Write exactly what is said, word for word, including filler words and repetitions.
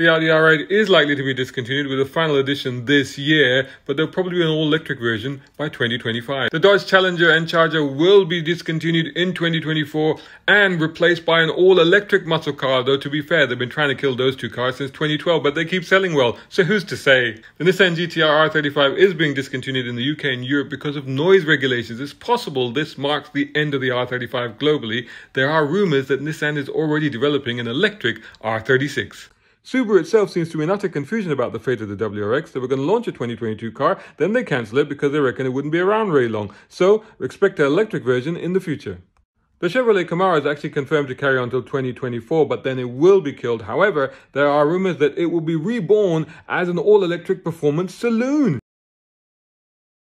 The Audi R eight is likely to be discontinued with a final edition this year, but there'll probably be an all-electric version by twenty twenty-five. The Dodge Challenger and Charger will be discontinued in twenty twenty-four and replaced by an all-electric muscle car, though to be fair, they've been trying to kill those two cars since twenty twelve, but they keep selling well, so who's to say? The Nissan G T R R thirty-five is being discontinued in the U K and Europe because of noise regulations. It's possible this marks the end of the R thirty-five globally. There are rumours that Nissan is already developing an electric R thirty-six. Subaru itself seems to be in utter confusion about the fate of the W R X. They were going to launch a twenty twenty-two car, then they cancel it because they reckon it wouldn't be around very long. So, expect an electric version in the future. The Chevrolet Camaro is actually confirmed to carry on until twenty twenty-four, but then it will be killed. However, there are rumours that it will be reborn as an all-electric performance saloon.